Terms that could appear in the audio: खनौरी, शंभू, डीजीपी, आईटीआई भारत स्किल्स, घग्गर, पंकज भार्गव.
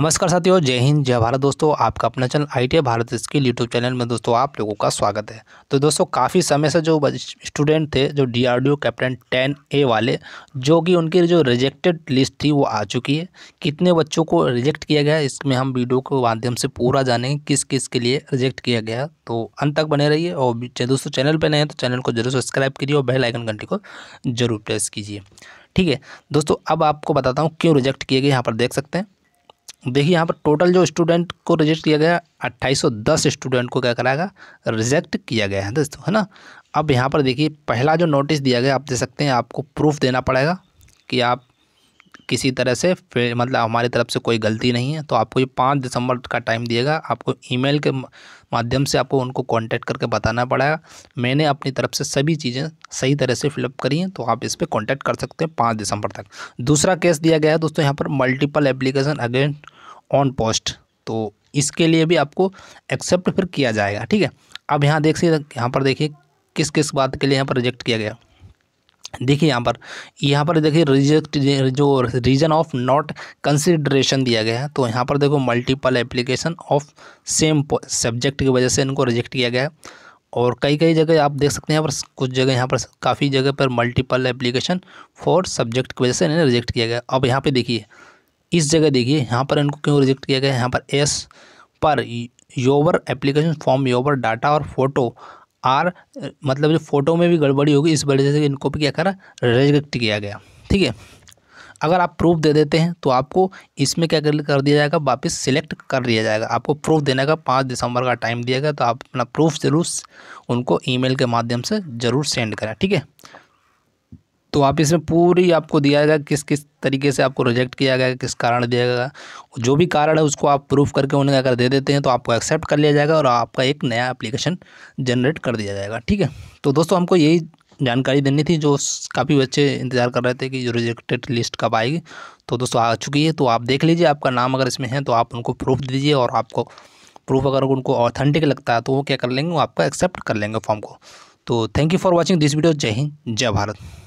नमस्कार साथियों, जय हिंद जय भारत। दोस्तों आपका अपना channel आईटीआई भारत स्किल्स YouTube channel में दोस्तों आप लोगों का स्वागत है। तो दोस्तों काफ़ी समय से जो स्टूडेंट थे जो DRDO कैप्टन 10A वाले, जो कि उनकी जो रिजेक्टेड लिस्ट थी वो आ चुकी है। कितने बच्चों को रिजेक्ट किया गया है इसमें हम वीडियो के माध्यम से पूरा जानेंगे किस किस के लिए रिजेक्ट किया गया। तो अंत तक बने रहिए और दोस्तों चैनल पर नए हैं तो चैनल को जरूर सब्सक्राइब करिए और बेल आइकन घंटी को जरूर प्रेस कीजिए। ठीक है दोस्तों, अब आपको बताता हूँ क्यों रिजेक्ट किए गए। यहाँ पर देख सकते हैं, देखिए यहाँ पर टोटल जो स्टूडेंट को रिजेक्ट किया गया 2810 स्टूडेंट को क्या कराएगा रिजेक्ट किया गया है दोस्तों, है ना। अब यहाँ पर देखिए पहला जो नोटिस दिया गया आप देख सकते हैं, आपको प्रूफ देना पड़ेगा कि आप किसी तरह से मतलब हमारी तरफ से कोई गलती नहीं है। तो आपको ये 5 दिसंबर का टाइम दिएगा, आपको ईमेल के माध्यम से आपको उनको कांटेक्ट करके बताना पड़ेगा मैंने अपनी तरफ से सभी चीज़ें सही तरह से फिलअप करी हैं। तो आप इस पर कांटेक्ट कर सकते हैं 5 दिसंबर तक। दूसरा केस दिया गया है दोस्तों यहाँ पर multiple application again on post, तो इसके लिए भी आपको एक्सेप्ट फिर किया जाएगा। ठीक है, अब यहाँ देखिए, यहाँ पर देखिए किस किस बात के लिए यहाँ पर रिजेक्ट किया गया। देखिए यहाँ पर देखिए रिजेक्ट जो रीजन ऑफ नॉट कंसिडरेशन दिया गया है। तो यहाँ पर देखो multiple application of same subject की वजह से इनको रिजेक्ट किया गया है। और कई जगह आप देख सकते हैं यहाँ पर कुछ जगह, यहाँ पर काफ़ी जगह पर मल्टीपल एप्लीकेशन फॉर सब्जेक्ट की वजह से इन्हें रिजेक्ट किया गया। अब यहाँ पर देखिए, इस जगह देखिए यहाँ पर इनको क्यों रिजेक्ट किया गया। यहाँ पर as per your application form your data और फोटो आर, मतलब जो फ़ोटो में भी गड़बड़ी होगी इस वजह से इनको भी क्या करा रिजेक्ट किया गया। ठीक है, अगर आप प्रूफ दे देते हैं तो आपको इसमें क्या कर दिया जाएगा, वापस सिलेक्ट कर दिया जाएगा। आपको प्रूफ देने का 5 दिसंबर का टाइम दिया गया, तो आप अपना प्रूफ ज़रूर उनको ईमेल के माध्यम से ज़रूर सेंड करें। ठीक है, तो आप इसमें पूरी आपको दिया जाएगा किस किस तरीके से आपको रिजेक्ट किया गया, किस कारण दिया गया, जो भी कारण है उसको आप प्रूफ करके उन्हें अगर दे देते हैं तो आपको एक्सेप्ट कर लिया जाएगा और आपका एक नया एप्लीकेशन जनरेट कर दिया जाएगा। ठीक है, तो दोस्तों हमको यही जानकारी देनी थी, जो काफ़ी बच्चे इंतजार कर रहे थे कि जो रिजेक्टेड लिस्ट कब आएगी। तो दोस्तों आ चुकी है, तो आप देख लीजिए, आपका नाम अगर इसमें है तो आप उनको प्रूफ दीजिए, और आपको प्रूफ अगर उनको ऑथेंटिक लगता है तो वो क्या कर लेंगे, वो आपका एक्सेप्ट कर लेंगे फॉर्म को। तो thank you for watching this video. जय हिंद जय भारत।